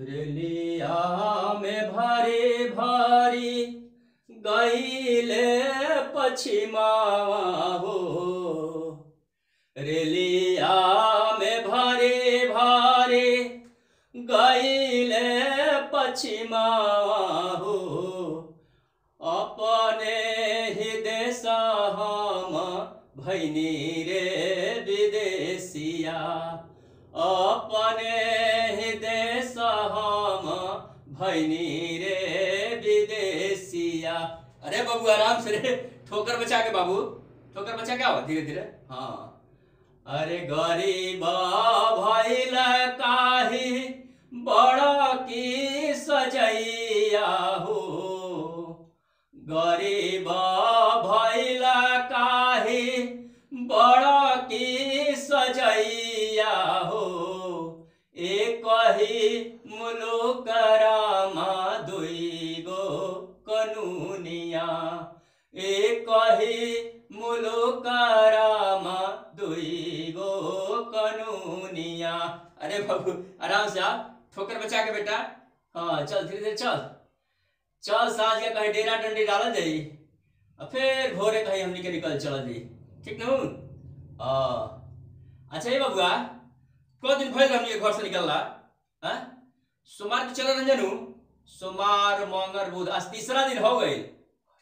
रेलिया में भारी भारी गईले पछिमावा हो, रेलिया में भारी भारी गईले पछिमावा हो। अपने ही देशा हम भैनी रे विदेशिया, अपने ही देशा हम भैनी रे विदेशिया। अरे बाबू आराम से रे, ठोकर बचा के बाबू, ठोकर बचा क्या हो, धीरे धीरे। हाँ, अरे गरीबा भइला काहे बड़ा की सजैया हो, गरीबा भइला काहे बड़ा की सजैया हो। एक ही मुलुक रामा दुईगो कनूनिया, एक ही मुलुक रामा दुईगो कनूनिया। अरे बाबू आराम से आ, ठोकर बचा के बेटा। हाँ चल धीरे धीरे चल चल, साँझ के कहीं डेरा डंडी डाल जाई और फिर भोरे कहीं हमने के निकल चल जाई, ठीक न। अच्छा ये बबुआ को दिन भर हमने घर से निकल रहा, सोमवार के चल रंजनू, सोमवार मंगल बुध आज तीसरा दिन हो गए।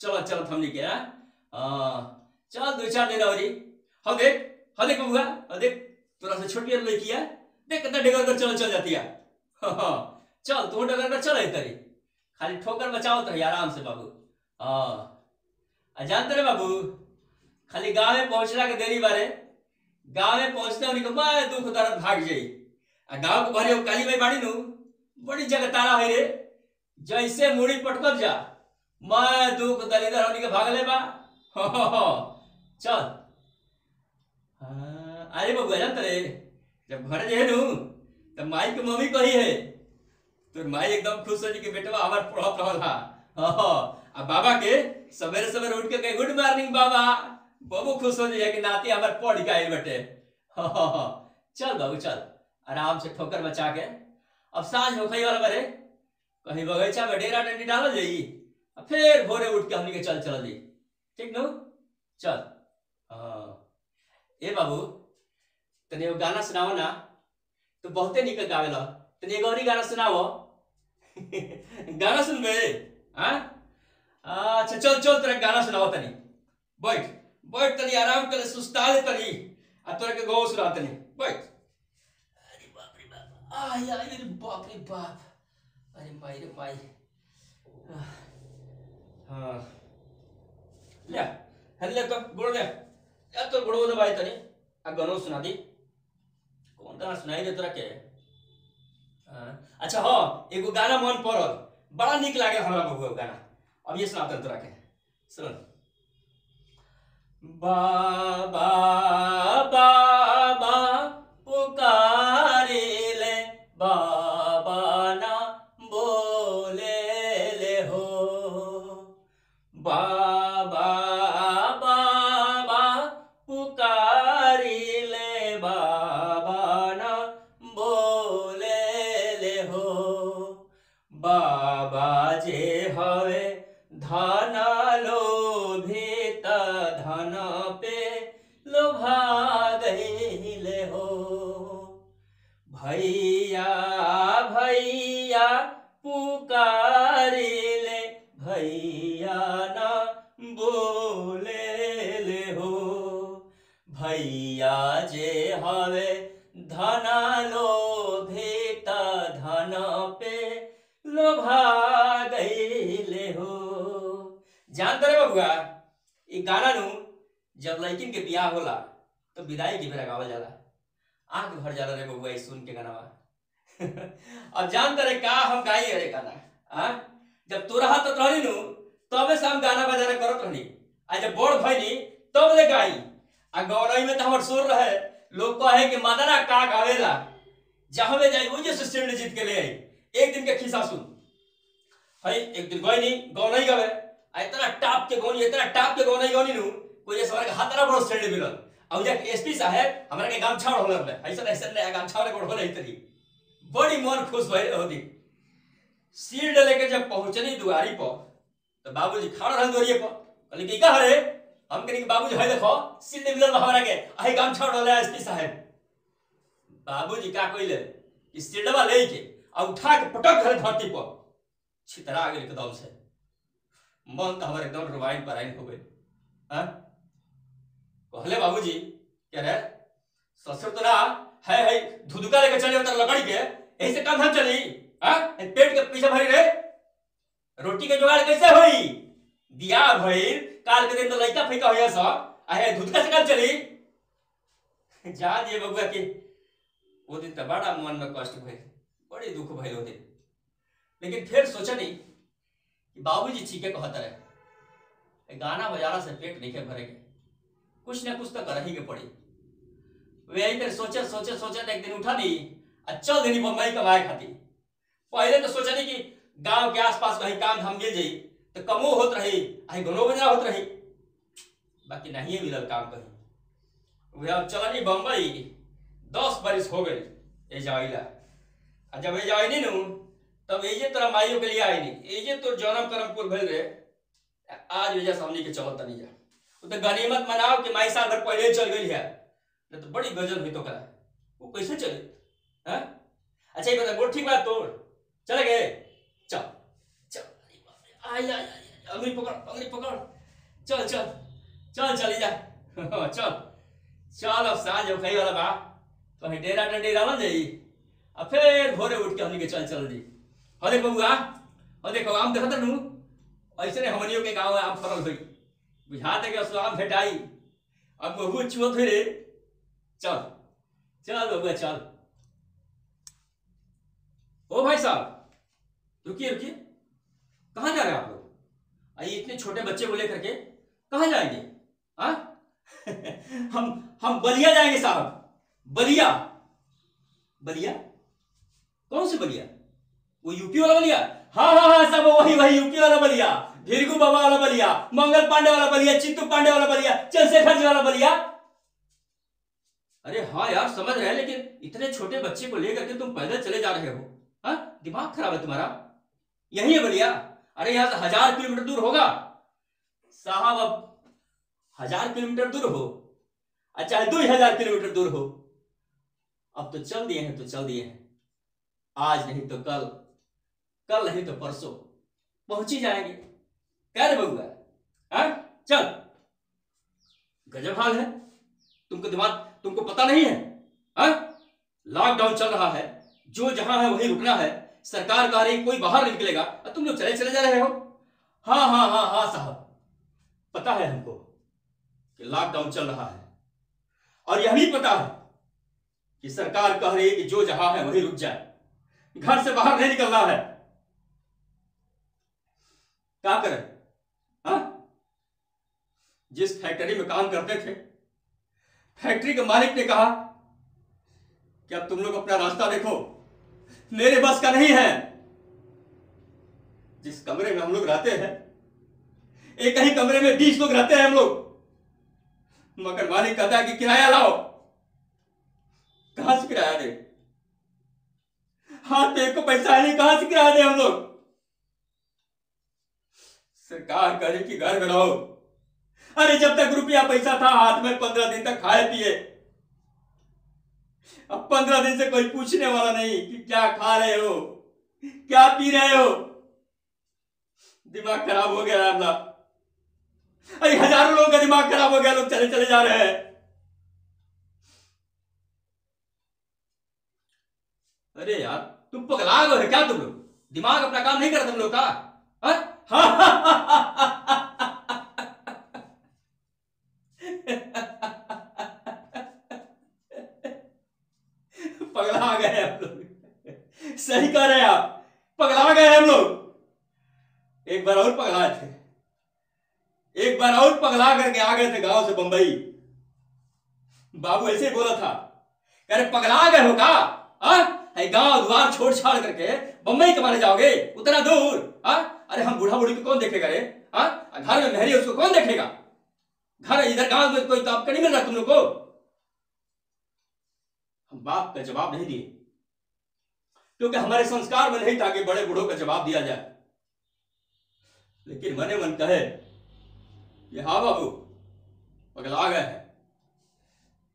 चलो चलो हमने के चल दो चार दिन और। हाँ देख बबुआ, हाँ देख तोरा से छोटी लड़की है, देख कितना डगर कर चल चल जाती है। चल तू डगर कर चल तरी, खाली ठोकर बचाओ तो आराम से बाबू। हाँ जानते रहे बाबू, खाली गाँव में पहुँचला के देरी बारे, गाँव में पहुँचते उनके मैं दुख दर्द भाग जाई। आ गाँव के भरे काली भाई बाड़ी नू बड़ी जगतारा है रे, जैसे मुड़ी पटकब जा मैं दुख दरिदर होने के भाग ले बा। चल। अरे बाबू जानते रहे जब घर जे नू तब माई के मम्मी कही है, तो माई एकदम खुश हो कि बेटवा हमार पढ़त रहल हा। आ बाबा के सवेरे सवेरे उठ के कहे गुड मॉर्निंग बाबा, बाबू खुश हो जाए कि नाती हमार पढ़ के आए बेटे। चल बाबू चल आराम से ठोकर बचा के। अब साँझ होखई वाला बरे, कहीं बगीचा में डेरा डंडी डाल जाई और फिर भोरे उठ के हमनी के चल चल जाई, ठीक न। चल। ए बाबू तने एगो गाना सुनाओ ना, तो बहुते निकल गावेला, तने एगो और गाना सुनाओ। गाना सुनबे? अच्छा चल चल तोरा गाना सुनाओ, तनी बैठ बैठ, तनी आराम कर, सुस्ता ले तनी, आ तोरा के गाँव सुना तनी, बैठ। अरे बाप रे बाप, आ यार अरे बाप रे बाप, अरे माई रे माई। हाँ ले हल्ले तो गोड़ ले या तो गोड़ दबाई तनी, आ गाना सुना दी। कौन गाना सुनाई दे तोरा के? अच्छा हाँ एगो गाना मन पड़ल, बड़ा निक लागल हमरा बबुआ गाना, अब ये सुनातन तोरा के, सुन। बाबा बाबा पुकारिले, बाबा ना बोले ले हो, बाबा बाबा पुकारिले, बाबा ना बोले ले हो। बाबा जे हवे धन लोभित, धन पे लोभा गईले हो। भैया भैया पुकारिले, भैया ना बोले ले हो। भैया जे हवे धन लोभित, धन पे लोभा गईले हो। जानते रहे बबुआ ये गाना नू जब लड़किन के बियाह होला तो विदाई के बेरा गावल जाला, आँख भर जाला रे बबुआ ये सुन के गाना। अब जानते रहे का हम गाई रे गाना, जब तू रहा तो रहनी नू तबे से हम गाना बजाना करत रहनी, आ जब बड़ भइनी तब ले गाई। आ गौरई में तो हमर सुर रहे, लोग कहे कि मदना का गावेला, जहाँ में जाई उजे से सीढ़ी जीत के ले आई। एक दिन के खिस्सा सुन, हई एक दिन गई नहीं गौरई गावे, इतना टाप के गौनी, इतना टाप के गौनी गौनी नू कोई जैसे हमारे हाथ ना बड़ो सेड मिलल। अब जब एसपी साहब हमारे के गामछा होलर है, ऐसा ऐसा गामछा रे बड़ो होले, इतनी बड़ी मन खुश भइल होती। सिर डले के जब पहुंचनी दुआरी पर तो बाबूजी खड़ा रहल दुआरिये पर। कहली कि का हरे हम कहनी कि बाबूजी है देखो सिर नहीं मिलल हमरा के आही गाम छोड़ रहल एसपी साहब। बाबूजी का कइले कि सिरडवा लेके आ उठा के पटक धरे धरती पर छितरा गेल एकदम से। मन तो हमर एकदम रुवाइन पराइन हो गइल। हां कहले बाबूजी कह रहे ससुर तो ना है धुधुका लेके चले उतर लकड़ी के यही से कंधा चली पेट के पीछे भरी रहे रोटी के जुगाड़ कैसे भई दिया भई काल के दिन तो लइका फेंका होया सब आहे धुधका से कब चली जा दिए बबुआ के। वो दिन तो बड़ा मन में कष्ट भई बड़ी दुख भई हो दिन। लेकिन फिर सोचा नहीं कि बाबूजी छीके कहत रहे गाना बजाना से पेट नहीं के भरेगे कुछ ना कुछ तो करही के पड़ी। वे इधर सोचे सोचे सोचे एक दिन उठा दी अच्छा दिन बम्बई कमाए खाती। पहले तो सोचा नहीं कि गांव के आसपास कहीं काम धाम मिल जाई तो कमो होत रही आई गनो बजरा होत रही बाकी नहीं मिलल काम कहीं। वे अब चलनी बम्बई 10 बरिस हो गई ए जाइला। आ जब ए जाइनी न तब एजे तोरा माइयो के लिए आईनी एजे तोर जन्म करमपुर भेल रे आज एजे सामने के चलत नहीं जा तो गनीमत मनाओ कि माई साल भर पहले चल गई है न तो बड़ी गजल हुई तो करा वो कैसे चले। हां अच्छा ये बता गोठी बात तोड़ चले गए चल चल आई आई अंगरी पकड़ चल चल चल चली जा चल चल अब साँझ हो गई वाला बा तो है डेरा डंडी रहन जाई आ फिर भोरे उठ के हमनी के चल चल दी। हो देख बबुआ हो देखो आम देखत नु ऐसे हमनियों के गांव में आम फरल होई बुझाते के असलाम भेटाई अब बहु चुवत रे चल चल बबुआ चल। ओ भाई साहब रुकिए रुकिए कहाँ जा रहे हैं आप लोग आइए इतने छोटे बच्चे को लेकर के कहाँ जाएंगे। हाँ हम बलिया जाएंगे साहब बलिया। बलिया कौन सी बलिया वो यूपी वाला बलिया। हाँ हाँ हाँ सब वही वही यूपी वाला बलिया भीरगु बाबा वाला बलिया मंगल पांडे वाला बलिया चिंटू पांडे वाला बलिया चंद्रशेखर जी वाला बलिया। अरे हाँ यार समझ रहे लेकिन इतने छोटे बच्चे को लेकर के तुम पैदल चले जा रहे हो। हाँ? दिमाग खराब है तुम्हारा यही है बलिया। अरे यहां से 1000 किलोमीटर दूर होगा साहब अब 1000 किलोमीटर दूर हो अच्छा 2000 किलोमीटर दूर हो अब तो चल दिए हैं तो चल दिए हैं आज नहीं तो कल कल नहीं तो परसों पहुंच ही जाएंगे। कह रहे बबुआ चल गजब हाल है तुमको दिमाग तुमको पता नहीं है। लॉकडाउन चल रहा है जो जहां है वही रुकना है सरकार कह रही कोई बाहर निकलेगा और तुम लोग चले चले जा रहे हो। हाँ हाँ हाँ हाँ साहब पता है हमको कि लॉकडाउन चल रहा है और यह भी पता है कि सरकार कह रही है कि जो जहां है वही रुक जाए घर से बाहर नहीं निकलना है। क्या करें हाँ? जिस फैक्ट्री में काम करते थे फैक्ट्री के मालिक ने कहा कि अब तुम लोग अपना रास्ता देखो मेरे बस का नहीं है। जिस कमरे में हम लोग रहते हैं एक ही कमरे में 20 लोग रहते हैं हम लोग मगर मालिक कहता है कि किराया लाओ। कहां से किराया दे हाथ पे को पैसा है कहां से किराया दे हम लोग। सरकार कह रही कि घर में रहो। अरे जब तक रुपया पैसा था हाथ में 15 दिन तक खाए पिए अब 15 दिन से कोई पूछने वाला नहीं कि क्या खा रहे हो क्या पी रहे हो। दिमाग खराब हो गया रामला। अरे हजारों लोगों का दिमाग खराब हो गया लोग चले चले जा रहे हैं। अरे यार तुम पगला गए क्या तुम लोग दिमाग अपना काम नहीं करते तुम लोग का। पगला गए हम लोग सही कह रहे हैं आप पगला गए हम लोग। एक बार और पगला थे एक बार और पगला करके आ गए थे गांव से बंबई। बाबू ऐसे ही बोला था अरे पगला गए हो का गांव द्वार छोड़ छाड़ करके बंबई कमाने जाओगे उतना दूर। अरे हम बूढ़ा बूढ़ी को कौन देखेगा रे घर में मेहरी उसको कौन देखेगा घर इधर गांव में कोई तो आपका नहीं मिल रहा तुम लोग को। हम बाप का जवाब नहीं दिए क्योंकि हमारे संस्कार में नहीं था कि बड़े बूढ़ों का जवाब दिया जाए। लेकिन मने मन कहे कि हाँ बाबू पगला गए हैं,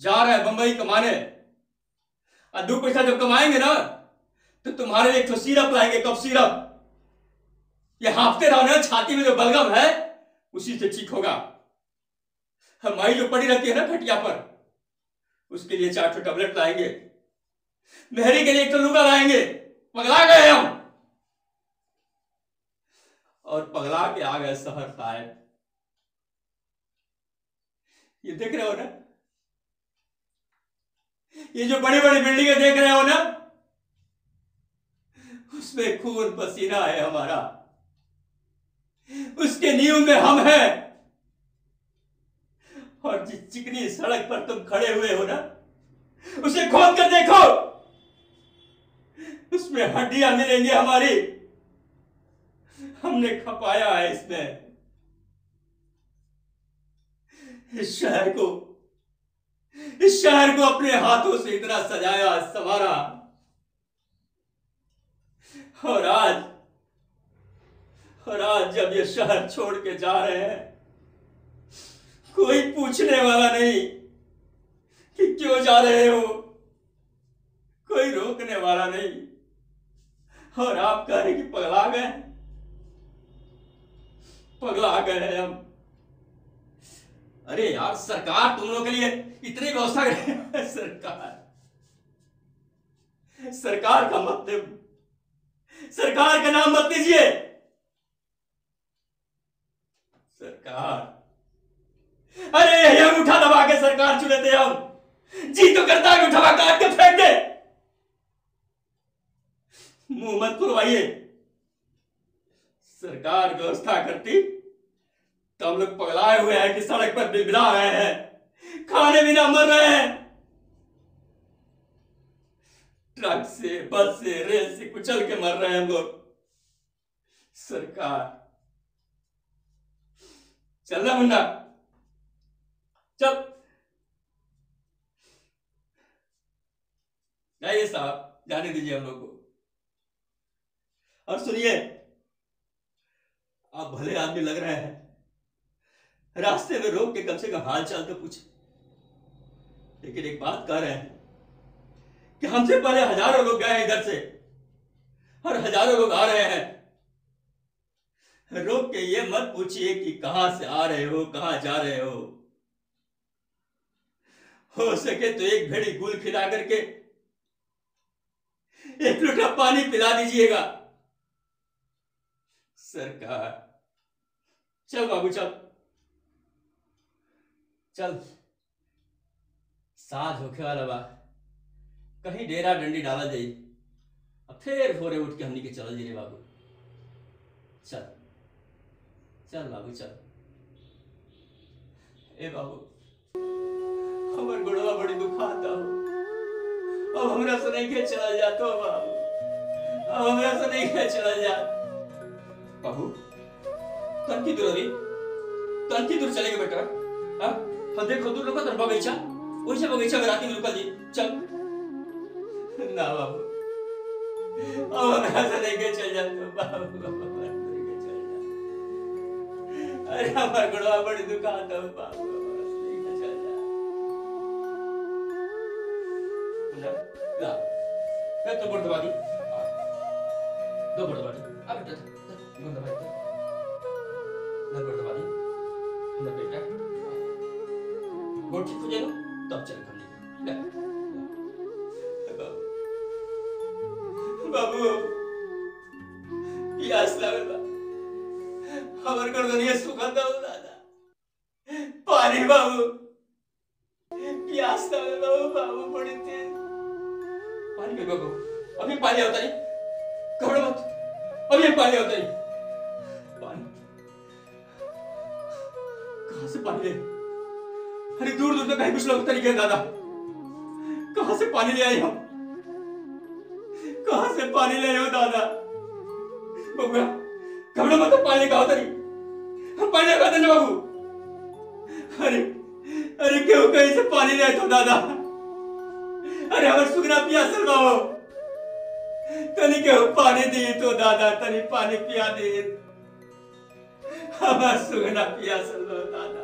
जा रहे हैं बंबई कमाने, और दो पैसा जब कमाएंगे ना तो तुम्हारे लिए तो सिरप लाएंगे, कब सिरप, ये हाँफते रहना, छाती में जो बलगम है उसी से ठीक होगा। हमारी जो पड़ी रहती है ना खटिया पर, उसके लिए 4 टैबलेट लाएंगे, मेहरी के लिए 1 लूगा लाएंगे। पगला गए हम, और पगला के आ गए शहर साहब। ये देख रहे हो ना, ये जो बड़ी बड़ी बिल्डिंगें देख रहे हो ना, उसमें खून पसीना है हमारा, उसके नींव में हम हैं। और जिस चिकनी सड़क पर तुम खड़े हुए हो ना, उसे खोद कर देखो, उसमें हड्डियां मिलेंगी हमारी, हमने खपाया है इसमें। इस शहर को अपने हाथों से इतना सजाया, संवारा, और आज जब ये शहर छोड़ के जा रहे हैं, कोई पूछने वाला नहीं कि क्यों जा रहे हो, कोई रोकने वाला नहीं, और आप कह रहे कि पगला गए हम। अरे यार सरकार, तुम लोगों के लिए इतनी व्यवस्था करे, सरकार का नाम मत लीजिए। सरकार, अरे ये उठा दबा के सरकार चुने थे हम, जी तो करता है उठा काट के फेंक दे। मुंह मत खुलवाइए, सरकार व्यवस्था करती तो हम लोग पगलाए हुए हैं कि सड़क पर बिगड़ा रहे हैं, खाने बिना मर रहे हैं, ट्रक से, बस से, रेल से कुचल के मर रहे हैं हम लोग। सरकार, चल रहा मुन्ना, चल जाइए साहब, जाने दीजिए हम लोग को। और सुनिए, आप भले आदमी लग रहे हैं, रास्ते में रोक के कम से कम हाल चाल तो पूछे, लेकिन एक बात कह रहे हैं कि हमसे पहले हजारों लोग गए इधर से और हजारों लोग आ रहे हैं। रोक के ये मत पूछिए कि कहां से आ रहे हो, कहां जा रहे हो। हो सके तो एक घड़ी गुल खिला करके एक लोटा पानी पिला दीजिएगा। सरकार, चल बाबू चल, साझ होके वाला बा, कहीं डेरा डंडी डाला जाई, अब फिर भोरे उठ के हमनी के चल जी रे बाबू। चल बाबू चल। ए बाबू, हमर गोड़वा बड़ी दुखाता हो, अब हमरा से नहीं के चला जाता हो बाबू, अब हमरा से नहीं के चला जाता। बाबू तनकी दूर चलेंगे बेटा, हम देखो दूर रुका तर बगीचा में राती में रुका जी। चल ना बाबू, अरे हमारा गुड़वा बड़ी दुकान था बाबू, तो बोल दबा दी, दो बोल दबा दी, अब बेटा बेटा गोटी खुजे ना तब चल कर लीजिए बाबू। प्यास लगे बा, हमारे घर दुनिया सुगंध हो दादा, पानी बाबू, प्यास लगे बाबू, बाबू बड़ी तेज पानी पे बाबू, अभी पानी होता नहीं, घबरा मत, अभी पानी होता नहीं। कहां से पानी ले, अरे दूर दूर तक कहीं कुछ लोग तरीके दादा, कहां से पानी ले आए हम, कहां से पानी ले हो दादा। बाबू घबरा मत, पानी का होता नहीं, हम पानी का होता नहीं बाबू। अरे क्यों कहीं से पानी ले आए तो दादा, अरे हमारे सुगना पिया सर बाबू, तनी के पानी दी तो दादा, तनी पानी पिया दे। हमार सुगना पियासल हो दादा।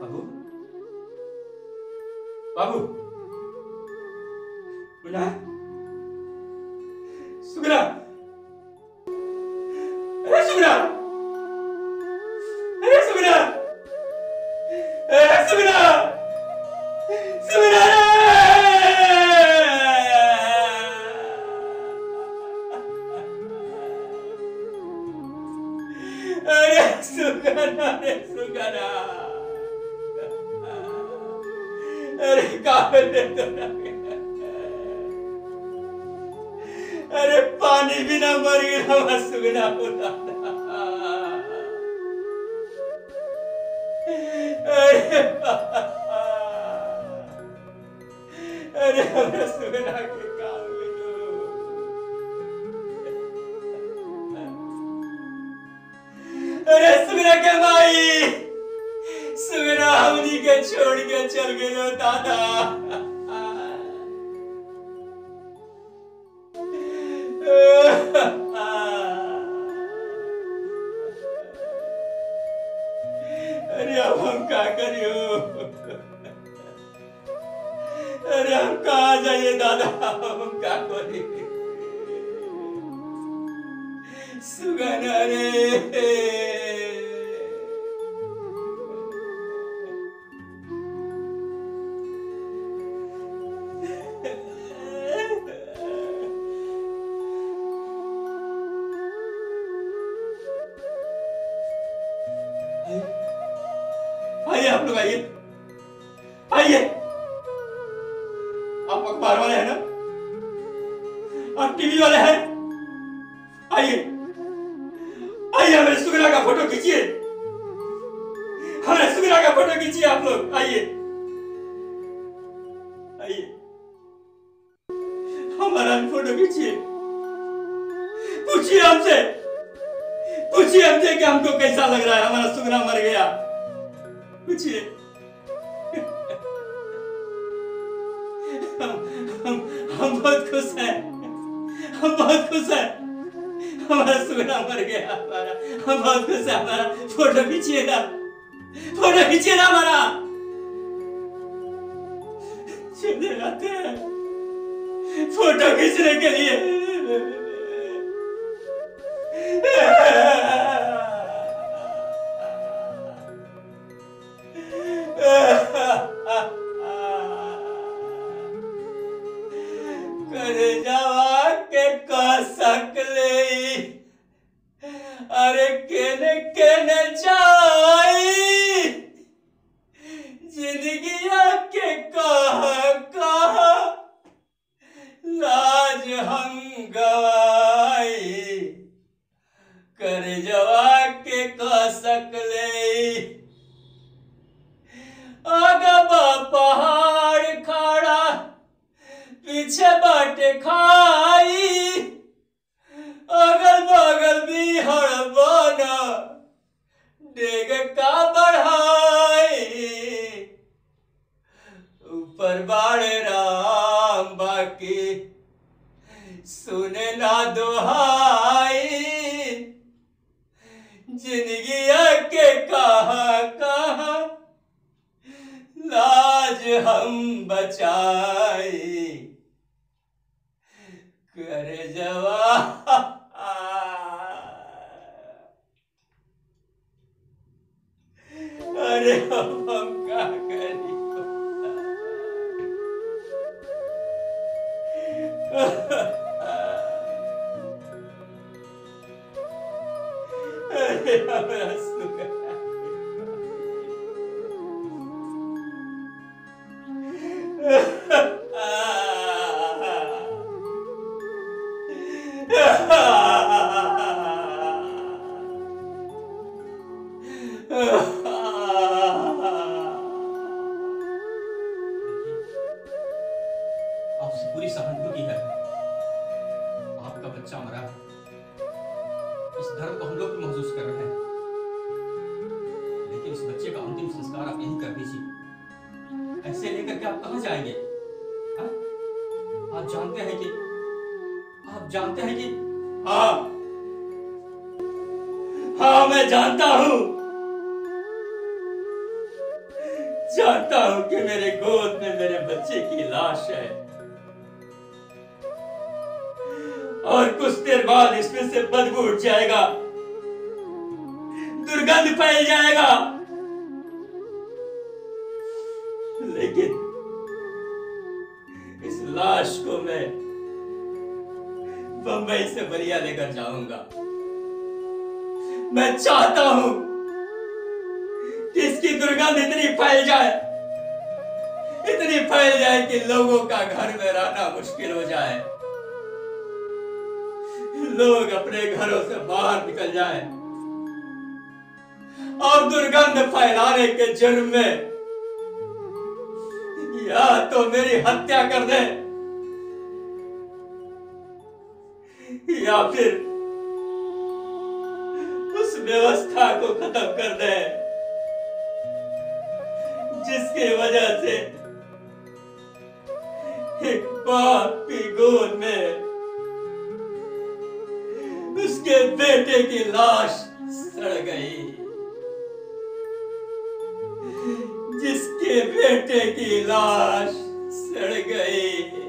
बाबू बाबू सुगना सुगना, अरे सुगना, अरे सुगना, अरे सुगना, सुगना अरे सुगना, अरे सुगना, अरे काफी अरे पानी बिना मर गया सुगना हो दादा। अरे हमारे सुगना के काम में तो अरे सुगना के भाई सुगना हमनी के छोड़ के चल गए दादा। अरे अब हम क्या करियो, अरे हम कहाँ जाइए दादा, हम क्या करिए सुगना रे। आइए आप लोग, आइए आइए, आप अखबार वाले हैं ना, आप टीवी वाले हैं, आइए आइए हमारे सुगना का फोटो खींचिए, हमारे सुगना का फोटो खींचिए आप लोग, आइए आइए हमारा फोटो खींचिए, पूछिए हमसे, पूछिए हमसे कि हमको कैसा लग रहा है, हमारा सुगना मर गया, पूछिए। हम बहुत खुश हैं, हम बहुत खुश हैं, हमारा सुगना मर गया, हमारा हम बहुत खुश है, हमारा फोटो खींचिए ना, फोटो खींचिए ना हमारा। चले जाते हैं फोटो खींचने के लिए। अरे केने केने जाई जिंदगी के कहा लाज हम गवाई, कर जवा के कह सकले आगा पहाड़ खड़ा पीछे बाटे खाई, अगल बगल भी हड़बना डेग का बढ़ाई, ऊपर बाड़े राम बाकी सुने ना दुहाई, जिंदगी के कहा लाज हम बचाई, कर जवा अरे हम क्या करियो अरे हमारा सुगना, आपसे पूरी सहानुभूति है, आपका बच्चा मरा, इस दर्द को हम लोग भी महसूस कर रहे हैं, लेकिन इस बच्चे का अंतिम संस्कार आप यहीं कर दीजिए। ऐसे लेकर के आप कहाँ जाएंगे? हा? आप जानते हैं कि हाँ मैं जानता हूँ कि मेरे गोद में मेरे बच्चे की लाश है और कुछ देर बाद इसमें से बदबू उठ जाएगा, दुर्गंध फैल जाएगा, लेकिन इस लाश को मैं बंबई से बलिया लेकर जाऊंगा। मैं चाहता हूं कि इसकी दुर्गंध इतनी फैल जाए कि लोगों का घर में रहना मुश्किल हो जाए, लोग अपने घरों से बाहर निकल जाए और दुर्गंध फैलाने के जुर्म में या तो मेरी हत्या कर दे या फिर उस व्यवस्था को खत्म कर दे जिसकी वजह से एक बाप की गोद में उसके बेटे की लाश सड़ गई, जिसके बेटे की लाश सड़ गई।